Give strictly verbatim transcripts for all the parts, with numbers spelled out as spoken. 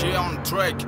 She on track.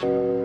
Thank you.